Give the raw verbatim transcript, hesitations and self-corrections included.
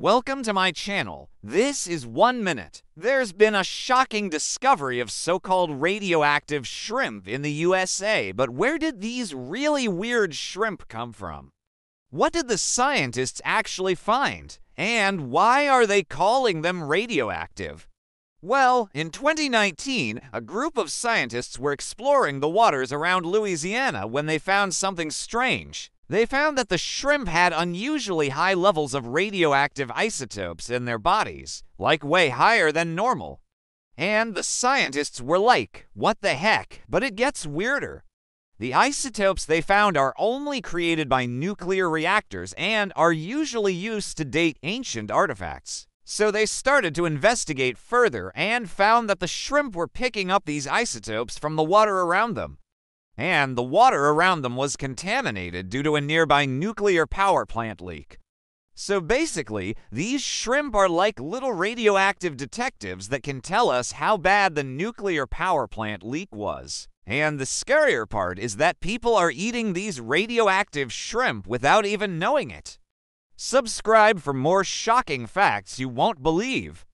Welcome to my channel. This is One Minute. There's been a shocking discovery of so-called radioactive shrimp in the U S A, but where did these really weird shrimp come from? What did the scientists actually find? And why are they calling them radioactive? Well, in twenty nineteen, a group of scientists were exploring the waters around Louisiana when they found something strange. They found that the shrimp had unusually high levels of radioactive isotopes in their bodies, like way higher than normal. And the scientists were like, what the heck? But it gets weirder. The isotopes they found are only created by nuclear reactors and are usually used to date ancient artifacts. So they started to investigate further and found that the shrimp were picking up these isotopes from the water around them. And the water around them was contaminated due to a nearby nuclear power plant leak. So basically, these shrimp are like little radioactive detectives that can tell us how bad the nuclear power plant leak was. And the scarier part is that people are eating these radioactive shrimp without even knowing it. Subscribe for more shocking facts you won't believe.